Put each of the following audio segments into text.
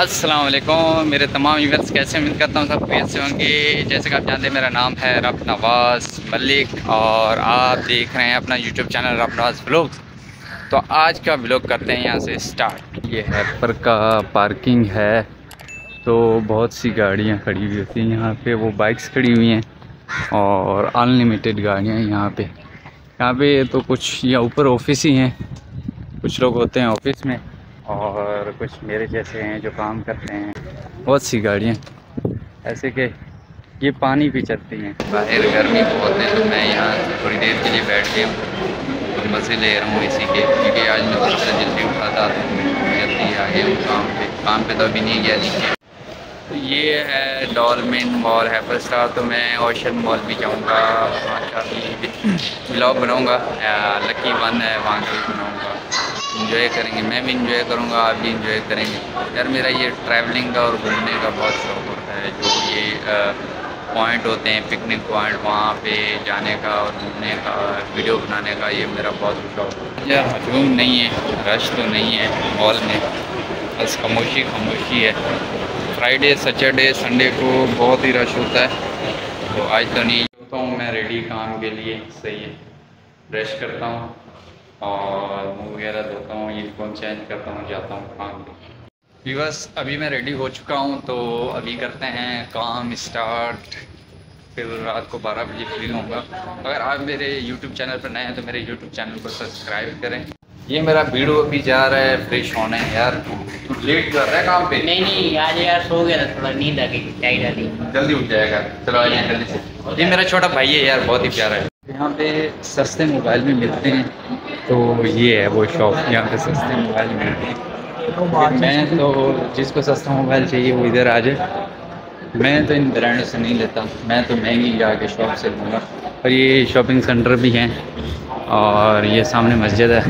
अस्सलाम वालेकुम मेरे तमाम व्यूअर्स, कैसे उम्मीद करता हूँ सब कैसे होंगे। जैसे कि आप जानते हैं मेरा नाम है रब नवाज़ मलिक और आप देख रहे हैं अपना यूट्यूब चैनल रब नवाज़ व्लॉग। तो आज का व्लॉग करते हैं यहाँ से स्टार्ट। ये हैपर का पार्किंग है तो बहुत सी गाड़ियाँ खड़ी हुई होती हैं यहाँ पे, वो बाइक्स खड़ी हुई हैं और अनलिमिटेड गाड़ियाँ यहाँ पर। तो कुछ यहाँ ऊपर ऑफिस ही हैं, कुछ लोग होते हैं ऑफिस में और कुछ मेरे जैसे हैं जो काम करते हैं। बहुत सी गाड़ियाँ ऐसे के ये पानी भी चलती हैं। बाहर गर्मी बहुत है तो मैं यहाँ थोड़ी देर के लिए बैठ के मज़े ले रहा हूँ इसी के, क्योंकि आज मैं थोड़ा सा जल्दी उठा था जल्दी आ गया काम पे तो अभी नहीं गया नहीं। तो ये है डॉलमेन मॉल हैपरस्टार। तो मैं ओशन मॉल भी जाऊँगा, वहाँ का भी ब्लॉग बनाऊँगा। लकी वन है वहाँ का भी बनाऊँगा। इंजॉय करेंगे, मैं भी इंजॉय करूँगा, आप भी इंजॉय करेंगे। यार मेरा ये ट्रैवलिंग का और घूमने का बहुत शौक़ होता है। जो ये पॉइंट होते हैं पिकनिक पॉइंट, वहाँ पे जाने का और घूमने का, वीडियो बनाने का, ये मेरा बहुत शौक़ है। यार हजूम नहीं है, रश तो नहीं है मॉल में, बस खामोशी है। फ्राइडे सैटरडे संडे को बहुत ही रश होता है तो आज तो नहीं होता हूँ मैं रेडी काम के लिए। सही है, ब्रश करता हूँ और मुँह वगैरह धोता हूँ, यूनिफॉर्म चेंज करता हूँ, जाता हूँ काम। व्यूअर्स अभी मैं रेडी हो चुका हूँ तो अभी करते हैं काम स्टार्ट। फिर रात को 12 बजे फ्री होगा। अगर आप मेरे YouTube चैनल पर नए हैं तो मेरे YouTube चैनल को सब्सक्राइब करें। ये मेरा वीडियो अभी जा रहा है फ्रेश होने। यार तू लेट कर रहा है काम पे? नहीं आज यार सो गया था, थोड़ा नींद आ गई, जल्दी उठ जाएगा। चलो आइए जल्दी से। ये मेरा छोटा भाई है यार, बहुत ही प्यारा है। यहाँ पे सस्ते मोबाइल भी मिलते हैं तो ये है वो शॉप, यहाँ पे सस्ते मोबाइल मिलते हैं। मैं तो जिसको सस्ता मोबाइल चाहिए वो इधर आ जाए। मैं तो इन ब्रांडों से नहीं लेता, मैं तो महंगी जाके शॉप से लूँगा। और ये शॉपिंग सेंटर भी हैं और ये सामने मस्जिद है।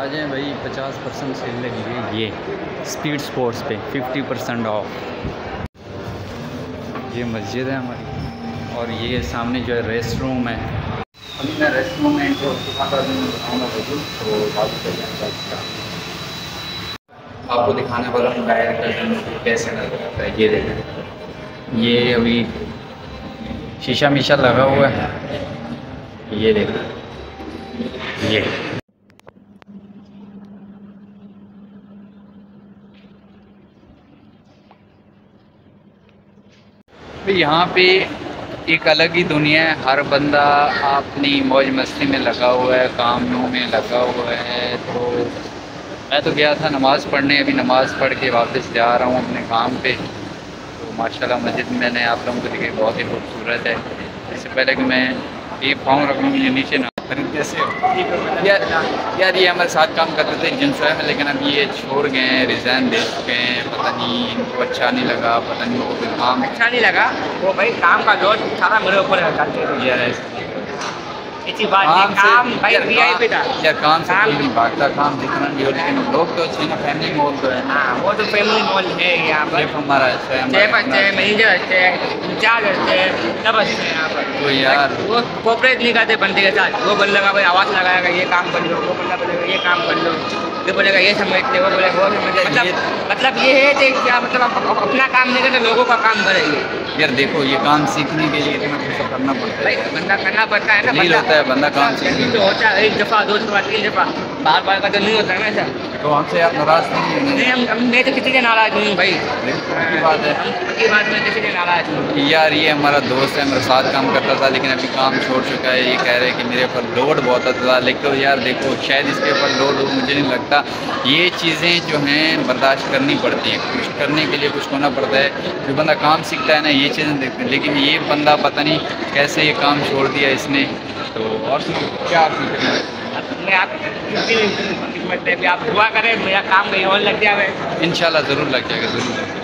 आ जाए भाई, 50% सेल लगी है ये स्पीड स्पोर्ट्स पे, 50% ऑफ। ये मस्जिद है हमारी और ये सामने जो है रेस्ट रूम है। अभी मैं रेस्ट रूम में आपको दिखाने वाला हूँ बाहर का कैसे लगता है। ये देखें, ये अभी शीशा मीशा लगा हुआ है। ये देखें, ये यहाँ पे एक अलग ही दुनिया है। हर बंदा अपनी मौज मस्ती में लगा हुआ है, कामों में लगा हुआ है। तो मैं तो गया था नमाज़ पढ़ने, अभी नमाज़ पढ़ के वापस जा रहा हूँ अपने काम पे। तो माशाल्लाह मस्जिद मैंने आप लोगों को दिखाई, बहुत ही खूबसूरत है। इससे पहले कि मैं ये पाँव रखूँ ये नीचे ना कैसे यार ये हमारे साथ काम करते थे जिनसे है, लेकिन अब ये छोड़ गए हैं, रिज़ाइन दे चुके हैं। पता नहीं इनको अच्छा नहीं लगा, पता नहीं वो फिर काम अच्छा नहीं लगा। वो भाई काम का लोड सारा मेरे ऊपर है यार, काम से कोई नहीं भागता, काम दिखना नहीं हो। लेकिन लोग तो अच्छे ना, फैमिली मॉल तो है ना, वो तो फैमिली मॉल है यहाँ पर। हमारा तो यार वो कॉपरेट नहीं करते बंदे के साथ। वो बंदा का भाई आवाज़ लगाएगा, ये काम कर लो, वो बंदा बोलेगा ये काम कर लो, ये बोलेगा ये समझ ले, वो बोलेगा वो समझ ले। मतलब ये है कि क्या मतलब आप अपना काम नहीं करते, लोगों का काम करेंगे। यार देखो ये काम सीखने के लिए इतना करना पड़ता है, बंदा करना पड़ता है ना, होता है बंदा काम सीखने तो होता है। एक दफ़ा दो दफ़ा तीन दफ़ा बार बार का तो नहीं होता है ना। तो हमसे आप नाराज़ नहीं हैं? मैं तो किसी के नाराज़ नहीं हूँ भाई, की बात है की बात में किसी के नाराज़ हूँ। यार ये हमारा दोस्त है, मेरे साथ काम करता था लेकिन अभी काम छोड़ चुका है। ये कह रहे हैं कि मेरे ऊपर लोड बहुत आता था, लेकिन यार देखो शायद इसके ऊपर लोड हो, मुझे नहीं लगता। ये चीज़ें जो हैं बर्दाश्त करनी पड़ती हैं, कुछ करने के लिए कुछ होना पड़ता है। जो बंदा काम सीखता है ना ये चीज़ें देखते हैं, लेकिन ये बंदा पता नहीं कैसे ये काम छोड़ दिया इसने। तो और क्या आप दुआ करें मेरा काम कहीं और लग जाए। इंशाल्लाह ज़रूर लग जाएगा, ज़रूर।